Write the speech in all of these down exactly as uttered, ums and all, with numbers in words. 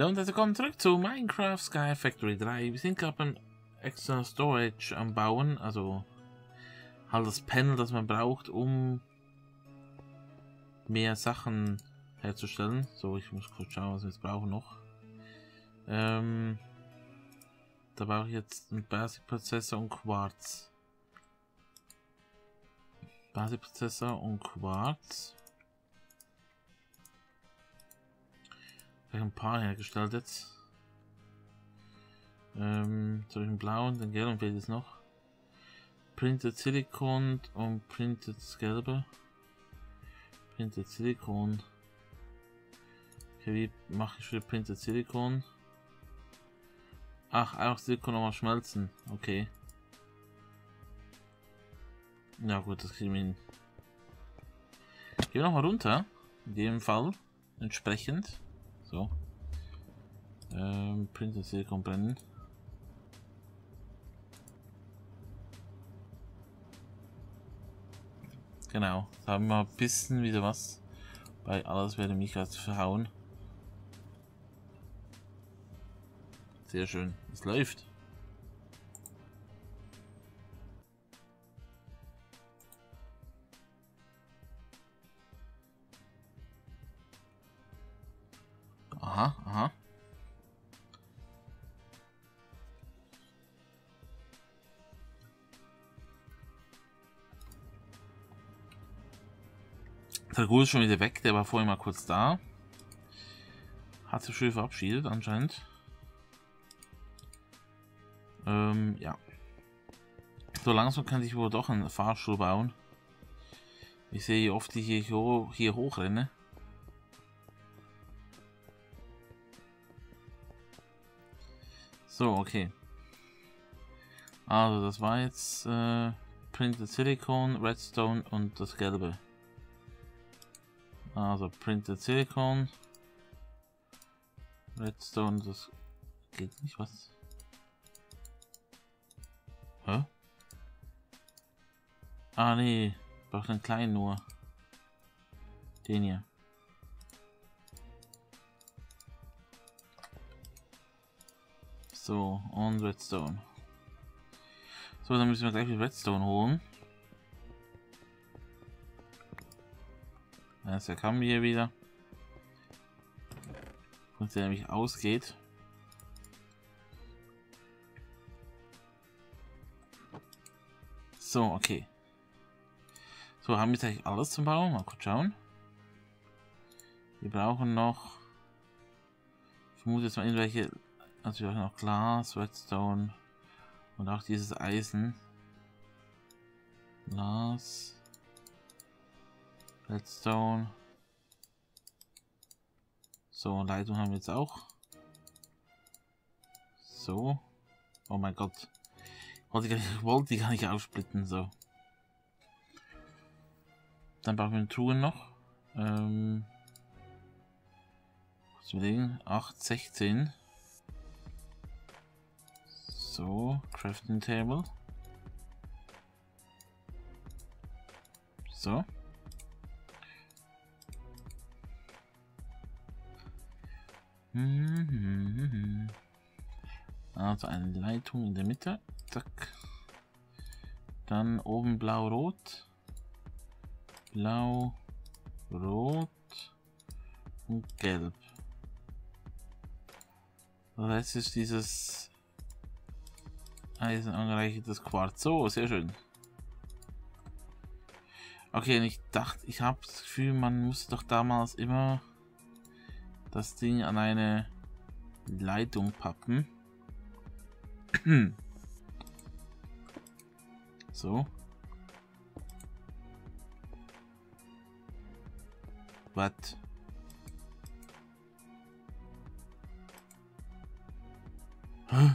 Hallo und herzlich willkommen zurück zu Minecraft Sky Factory drei. Wir sind gerade beim External Storage am Bauen, also halt das Panel, das man braucht, um mehr Sachen herzustellen. So, ich muss kurz schauen, was wir jetzt brauchen noch. Ähm, da brauche ich jetzt einen Basic Prozessor und Quarz. Basic Prozessor und Quarz. Ein paar hergestellt jetzt. Ähm, so den blauen, den gelben fehlt jetzt noch. Printed Silikon und Printed Gelbe. Printed Silikon. Okay, wie mache ich für Printed Silikon? Ach, einfach Silikon nochmal schmelzen. Okay. Ja gut, das kriegen wir hin. Gehen wir nochmal runter. In dem Fall. Entsprechend. So. Ähm, Printed Silikon brennen. Genau. Da haben wir ein bisschen wieder was. Bei alles werde mich als verhauen. Sehr schön. Es läuft. Aha, aha. Der Ghoul ist schon wieder weg, der war vorhin mal kurz da. Hat sich schön verabschiedet anscheinend. Ähm, ja. So langsam kann ich wohl doch einen Fahrstuhl bauen. Ich sehe hier oft, die hier, hier hochrenne. So, okay. Also, das war jetzt äh, Printed Silikon, Redstone und das Gelbe. Also, Printed Silikon, Redstone, das geht nicht, was? Hä? Ah, nee, ich brauche einen kleinen nur. Den hier. So, und Redstone. So, dann müssen wir gleich wieder Redstone holen. Das ist der Kamm hier wieder. Und der nämlich ausgeht. So, okay. So, haben wir jetzt eigentlich alles zum Bauen? Mal kurz schauen. Wir brauchen noch... Ich vermute jetzt mal irgendwelche... Also wir haben noch Glas, Redstone und auch dieses Eisen. Glas, Redstone. So, Leitung haben wir jetzt auch. So. Oh mein Gott. Ich wollte die gar nicht aufsplitten, so. Dann brauchen wir eine Truhe noch. Ähm. Kurz überlegen. acht, sechzehn. So, Crafting Table. So. Also eine Leitung in der Mitte. Zack. Dann oben blau-rot. Blau-rot und gelb. Das ist dieses... Eisen angereichertes Quarz. So, sehr schön. Okay, und ich dachte, ich habe das Gefühl, man musste doch damals immer das Ding an eine Leitung pappen. So. Was? Huh?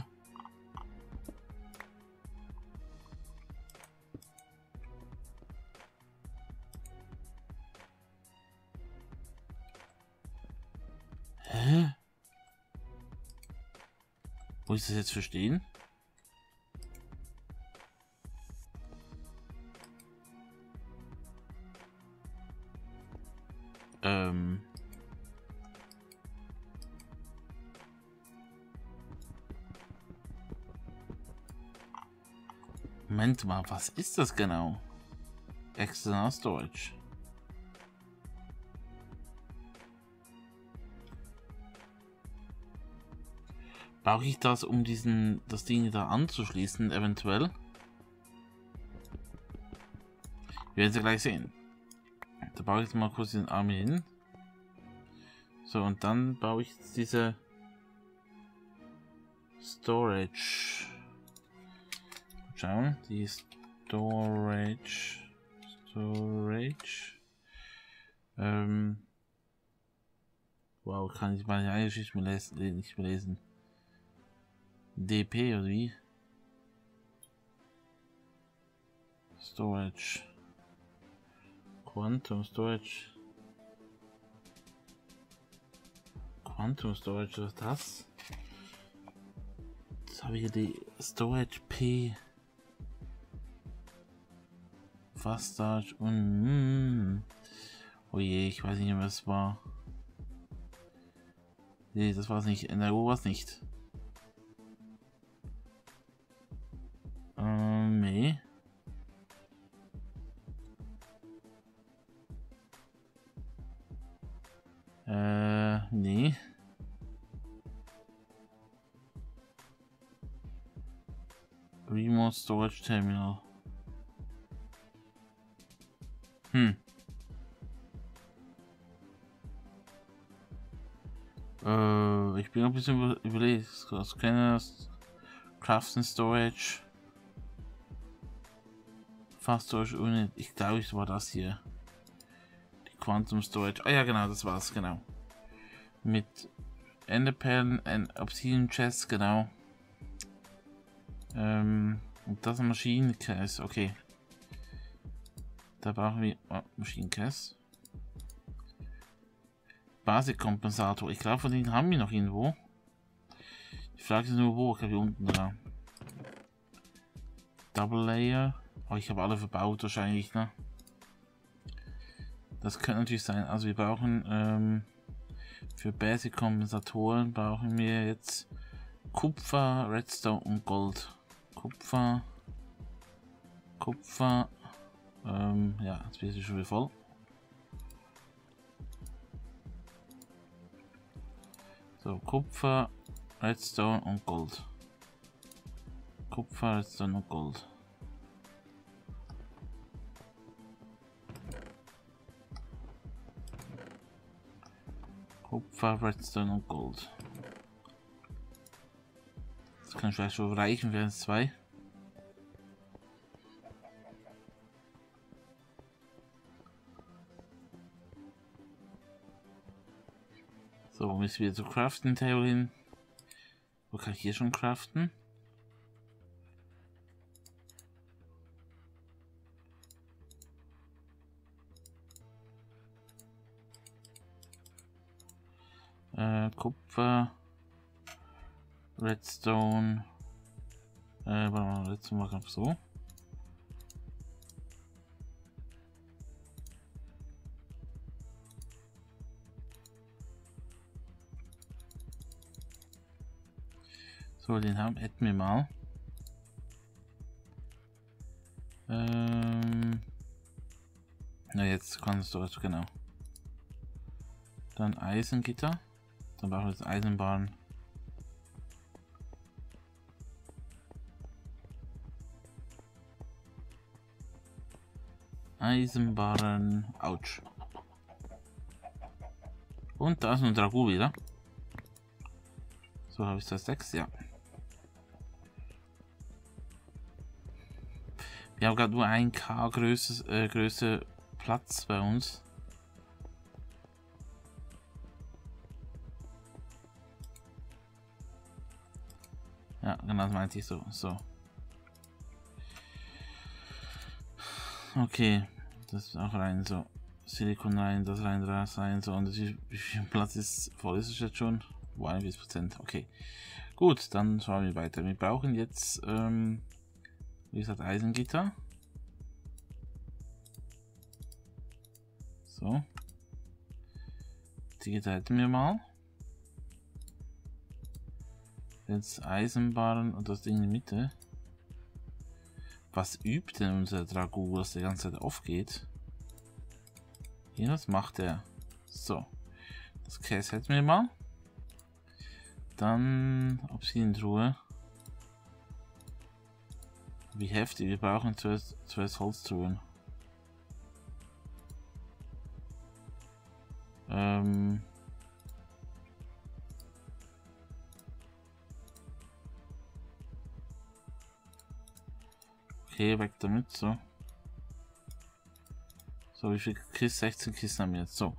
Muss ich das jetzt verstehen? Ähm. Moment mal, was ist das genau? External Storage. Brauche ich das, um diesen, das Ding da anzuschließen, eventuell? Wir werden es gleich sehen. Da baue ich jetzt mal kurz den Arm hin. So, und dann baue ich jetzt diese Storage. Schauen, die Storage. Storage. Ähm. Wow, kann ich meine eigene Geschichte nicht mehr lesen. D P oder wie? Storage. Quantum Storage. Quantum Storage, was ist das? Jetzt habe ich hier die Storage P. Fast Storage und... Mm, oh je, ich weiß nicht mehr, was es war. Nee, das war es nicht. N R O war es nicht. Ähm, nee. Äh, nee. Remote Storage Terminal. Hm. Äh, ich bin ein bisschen überlegt. Was kann das? Crafting Storage. Fast Storage Unit. Ich glaube, es war das hier. Quantum Storage. Ah ja, genau, das war's, genau. Mit Enderperlen und Obsidian Chests, genau. Ähm, und das Machine Cass, okay. Da brauchen wir oh, Machine Cass. Basic Kompensator. Ich glaube, von denen haben wir noch irgendwo. Die Frage ist nur, wo. Ich habe hier unten dran. Double Layer. Oh, ich habe alle verbaut wahrscheinlich, ne? Das könnte natürlich sein. Also wir brauchen ähm, für Basic Kompensatoren brauchen wir jetzt Kupfer, Redstone und Gold. Kupfer, Kupfer, ähm, ja, jetzt wird es schon wieder voll. So, Kupfer, Redstone und Gold. Kupfer, Redstone und Gold. Kupfer, Redstone und Gold. Das kann vielleicht schon reichen, wären es zwei. So, müssen wir zur Crafting Table hin. Wo kann ich hier schon craften? Äh, Kupfer, Redstone, äh, warte mal, Redstone machen wir so. So, den haben, hätten wir mal. Ähm, na jetzt kannst du das, genau. Dann Eisengitter. Dann brauchen wir jetzt Eisenbahn. Eisenbahn. Autsch. Und da ist ein Dragu wieder. So habe ich das sechs, ja. Wir haben gerade nur ein K Größe, äh, Größe Platz bei uns. Ja, genau, das meinte ich so. so. Okay, das ist auch rein so. Silikon rein, das rein, das rein, so. Und wie viel Platz ist voll? Ist es jetzt schon? einundvierzig Prozent. Okay. Gut, dann schauen wir weiter. Wir brauchen jetzt, ähm, wie gesagt, Eisengitter. So. Die Gitter hätten wir mal. Jetzt Eisenbahn und das Ding in der Mitte. Was übt denn unser Drago, das die ganze Zeit aufgeht? Hier, was macht er? So. Das Käse hätten wir mal. Dann Obsidian-Truhe. Wie heftig, wir brauchen zuerst, zuerst Holztruhen. Ähm. Okay, weg damit, so. So, wie viel Kisten? sechzehn Kisten haben wir jetzt. So,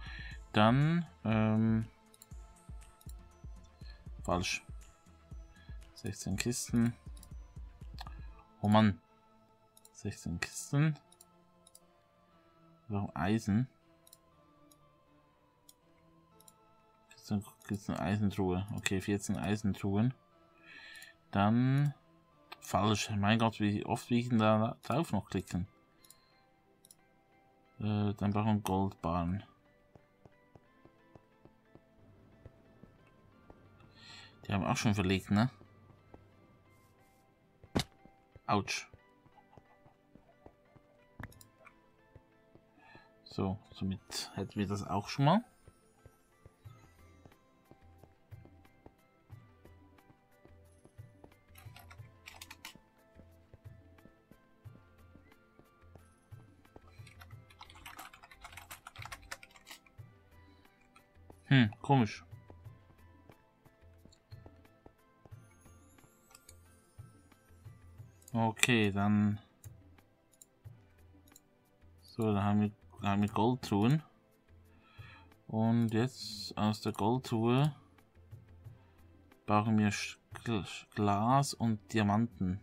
dann, ähm, falsch. sechzehn Kisten. Oh Mann. sechzehn Kisten. Warum Eisen? Gibt es eine Eisentruhe? Okay, vierzehn Eisentruhen. Dann falsch. Mein Gott, wie oft will ich denn da drauf noch klicken? Äh, dann brauchen wir Goldbarren. Die haben auch schon verlegt, ne? Autsch. So, somit hätten wir das auch schon mal. Hm, komisch. Okay, dann. So, da haben wir, haben wir Goldtruhen. Und jetzt aus der Goldtruhe brauchen wir Sch Glas und Diamanten.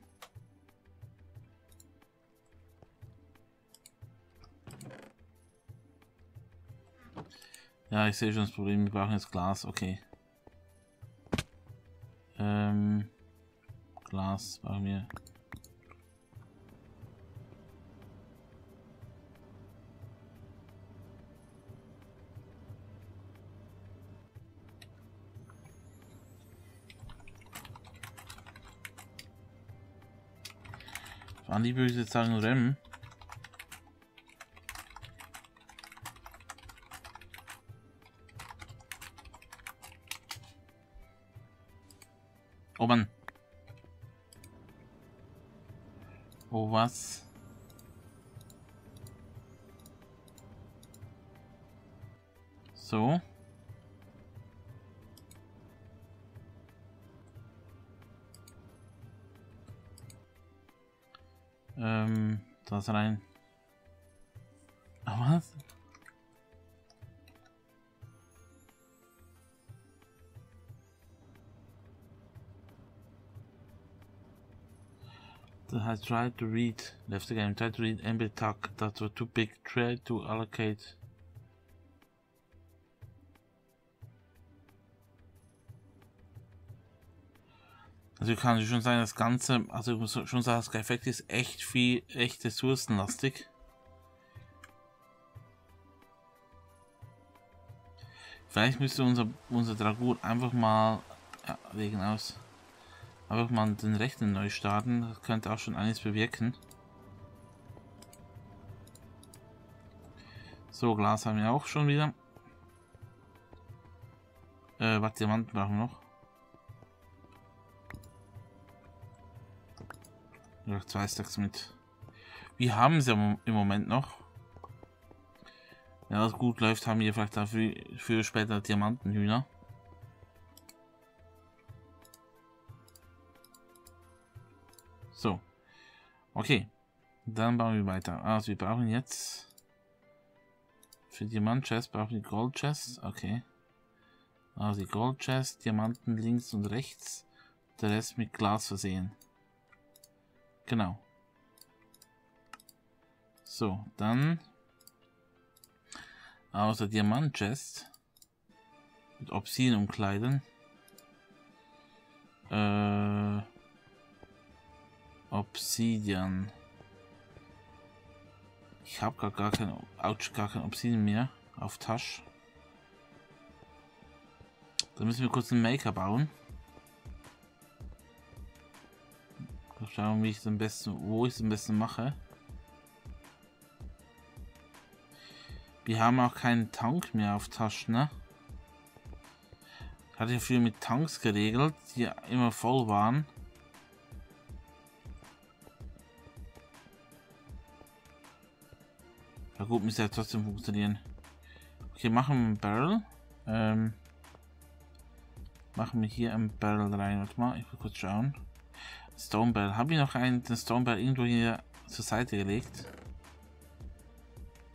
Ja, ich sehe schon das Problem, wir brauchen jetzt Glas, okay. Ähm, Glas brauchen wir. An die würde ich jetzt sagen, Rem. Oh Mann. Oh was? So. Ähm, das rein. Was? I tried to read, left the game, tried to read embed tag that were too big, tried to allocate. Also kann schon sein, das Ganze, also ich muss schon sagen, Sky Factory ist echt viel, echt ressourcenlastig. Vielleicht müsste unser, unser Dragoon einfach mal, ja, wegen aus, einfach mal den Rechner neu starten, das könnte auch schon einiges bewirken. So, Glas haben wir auch schon wieder. Äh, was Diamanten brauchen wir noch? Noch zwei Stacks mit. Wir haben sie im Moment noch. Wenn das gut läuft, haben wir vielleicht dafür für später Diamantenhühner. So. Okay. Dann bauen wir weiter. Also wir brauchen jetzt für Diamant-Chests brauchen wir Gold-Chests. Okay. Also die Gold-Chests, Diamanten links und rechts. Der Rest mit Glas versehen. Genau. So, dann aus der Diamant-Chest mit Obsidian umkleiden. Äh, Obsidian. Ich habe gar, gar kein Ouch, gar kein Obsidian mehr auf Tasch. Da müssen wir kurz einen Maker bauen. Schauen, wie ich es am besten, wo ich es am besten mache. Wir haben auch keinen Tank mehr auf Taschen, ne? Hatte ja viel mit Tanks geregelt, die immer voll waren. Ja gut, müsste ja trotzdem funktionieren. Okay, machen wir einen Barrel. Ähm, machen wir hier einen Barrel rein. Warte mal, ich will kurz schauen. Stone Barrel. Habe ich noch einen den Stone Barrel irgendwo hier zur Seite gelegt?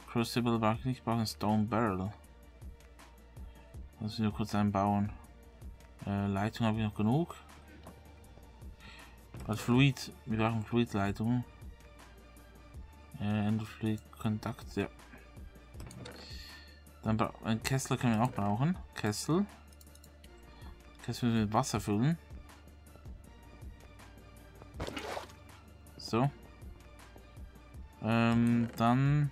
Crucible brauche ich nicht, ich brauche einen Stone Barrel. Lass mich nur kurz einbauen. Äh, Leitung habe ich noch genug. Was Fluid? Wir brauchen Fluidleitung. Äh, Endofluid Kontakt, ja. Dann einen Kessel können wir auch brauchen. Kessel. Kessel müssen wir mit Wasser füllen. So. Ähm, dann.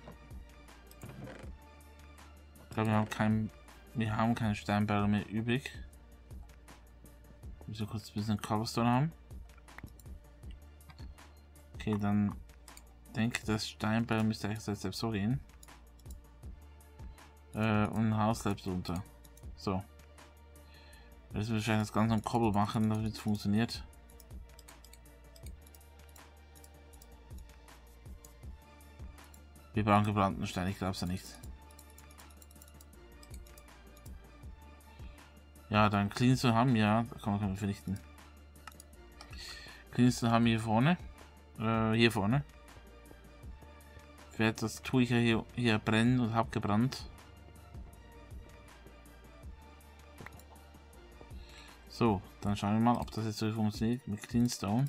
Ich glaube, wir haben keinen. Wir haben keine Steinbarrel mehr übrig. Ich muss kurz ein bisschen Cobblestone haben. Okay, dann denke ich, das Steinbarrel müsste eigentlich selbst so gehen. Äh, und ein Hauslab drunter. So. Jetzt will ich wahrscheinlich das Ganze am Cobble machen, damit es funktioniert. Wir brauchen gebrannten Stein, ich glaube es ja nicht. Ja, dann Cleanstone haben wir, ja, da kann man, kann man vernichten. Cleanstone haben wir hier vorne, äh, hier vorne. Für etwas tue ich ja hier, hier brennen und habe gebrannt. So, dann schauen wir mal, ob das jetzt so funktioniert mit Cleanstone.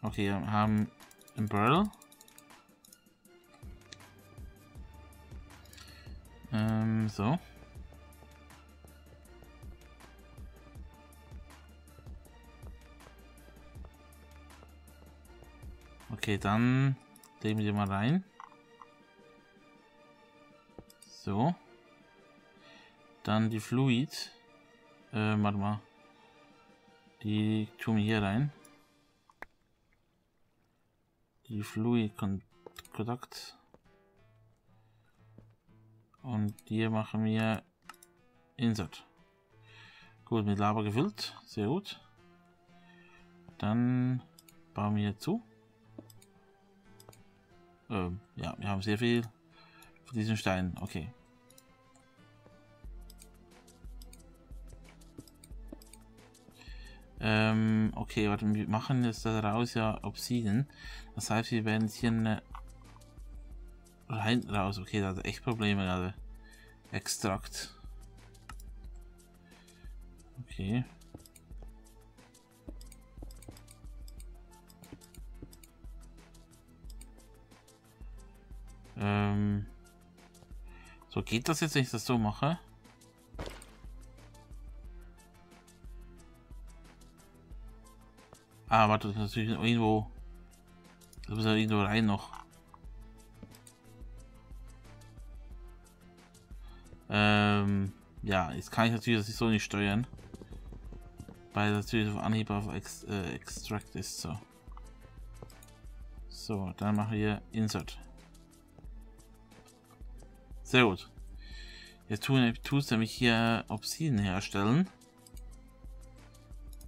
Okay, wir haben einen Barrel. Ähm, so. Okay, dann legen wir die mal rein. So. Dann die Fluid. Äh, warte mal. Die tun wir hier rein. Die Fluid Kontakt. Und hier machen wir Insert. Gut, mit Lava gefüllt. Sehr gut. Dann bauen wir hier zu. Ähm, ja, wir haben sehr viel von diesen Steinen. Okay. Ähm, okay, warte, wir machen jetzt daraus ja Obsidian. Das heißt, wir werden jetzt hier eine. Hinten raus, okay, da hat er echt Probleme gerade. Extrakt. Okay. Ähm. So, geht das jetzt, wenn ich das so mache? Ah, warte, das ist natürlich irgendwo. Das muss ja irgendwo rein noch. Ähm, ja, jetzt kann ich natürlich das so nicht steuern, weil das natürlich auf Anhieb auf Ex äh, Extract ist, so. So, dann machen wir Insert. Sehr gut. Jetzt tue ich nämlich hier Obsidian herstellen.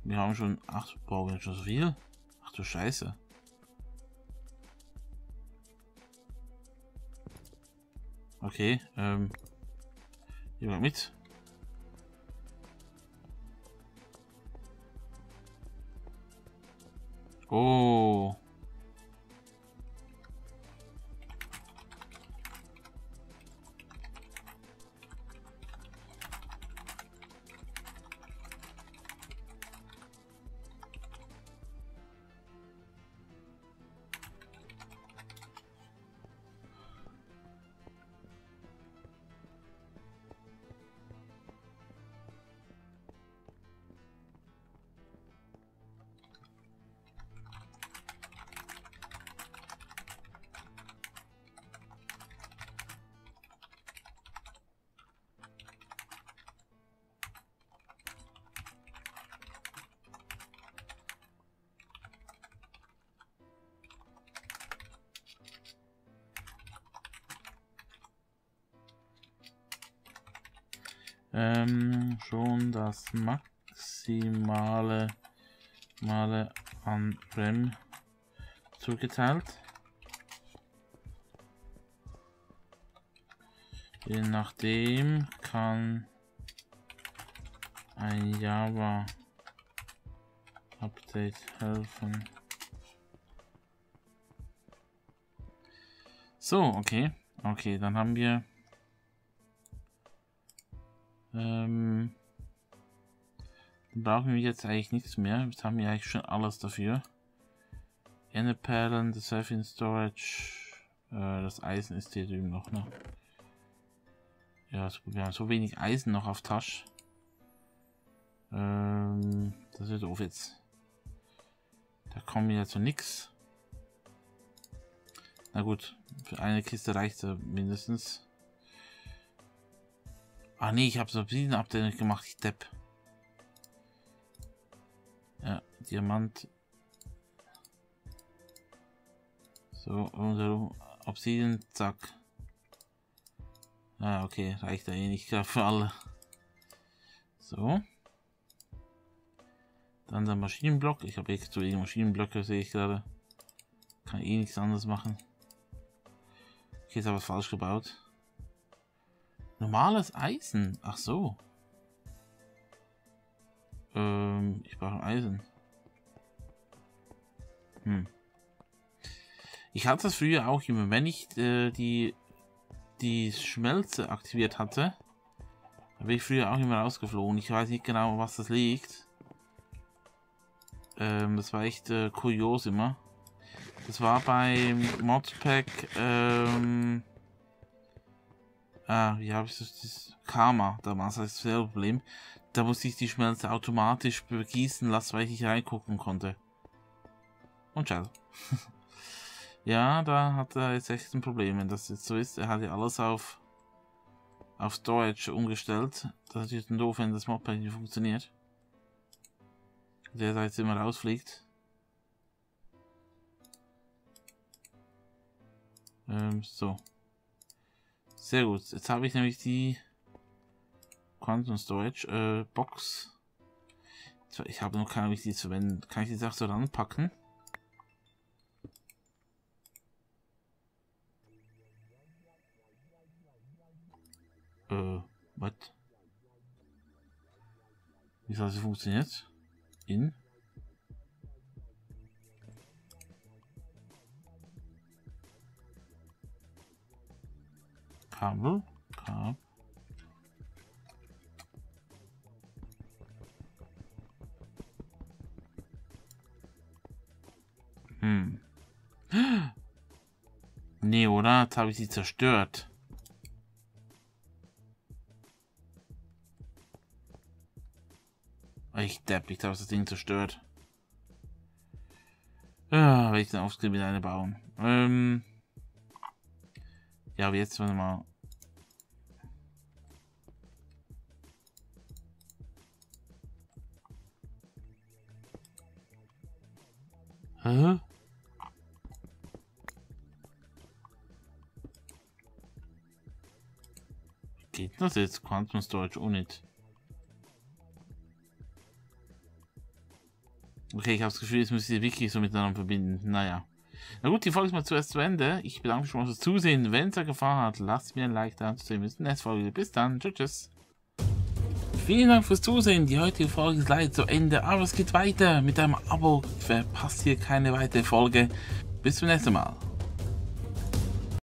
Wir haben schon, ach, brauchen wir schon so viel? Ach du Scheiße. Okay, ähm. Jemand mit? Oh. ähm, schon das maximale Male an RAM zugeteilt. Je nachdem kann ein Java Update helfen. So, okay. Okay, dann haben wir ähm, dann brauchen wir jetzt eigentlich nichts mehr. Jetzt haben wir eigentlich schon alles dafür. Enderperlen, das Self-in Storage, äh, das Eisen ist hier drüben noch, ne? Ja, das Problem. Wir haben so wenig Eisen noch auf Tasch. Ähm, das wird doof jetzt. Da kommen wir zu nichts. Na gut, für eine Kiste reicht es mindestens. Ah nee, ich habe so ein Update nicht gemacht, ich Depp. Ja, Diamant. So, rundherum. Obsidian, zack. Ah, okay, reicht da eh nicht klar für alle. So. Dann der Maschinenblock. Ich habe echt zu wenig Maschinenblöcke, sehe ich gerade. Kann eh nichts anderes machen. Okay, jetzt habe ich falsch gebaut. Normales Eisen. Ach so. Ähm, ich brauche Eisen. Hm. Ich hatte das früher auch immer, wenn ich äh, die, die Schmelze aktiviert hatte, habe ich früher auch immer rausgeflogen. Ich weiß nicht genau, was das liegt. Ähm, das war echt äh, kurios immer. Das war beim Modpack, ähm, ah, wie habe ich das, das Karma damals, das ist das Problem. Da musste ich die Schmelze automatisch begießen lassen, weil ich nicht reingucken konnte. Und schade. Ja, da hat er jetzt echt ein Problem, wenn das jetzt so ist. Er hat ja alles auf, auf Storage umgestellt. Das ist jetzt doof, wenn das Modpack nicht funktioniert. Der da jetzt immer rausfliegt. Ähm, so. Sehr gut. Jetzt habe ich nämlich die Quantum Storage äh, Box. Ich habe noch keine Ahnung, wie ich die zu verwenden. Kann ich die Sache so ranpacken? Äh, was? Wie soll sie funktioniert? In? Kabel? Kabel? Hm. Nee, oder? Jetzt habe ich sie zerstört. Ich Depp, ich glaube, das Ding zerstört. Ja, will ich dann aufs Gebiet eine bauen. Ähm ja, aber jetzt wollen wir mal. Hä? Wie geht das jetzt? Quantum Storage Unit. Okay, ich habe das Gefühl, jetzt müsste ich die Wiki so miteinander verbinden. Naja. Na gut, die Folge ist mal zuerst zu Ende. Ich bedanke mich schon mal fürs Zusehen. Wenn es euch gefallen hat, lasst mir ein Like da und zu sehen bis zur nächsten Folge. Bis dann. Tschüss, tschüss. Vielen Dank fürs Zusehen. Die heutige Folge ist leider zu Ende, aber es geht weiter. Mit einem Abo verpasst ihr keine weitere Folge. Bis zum nächsten Mal.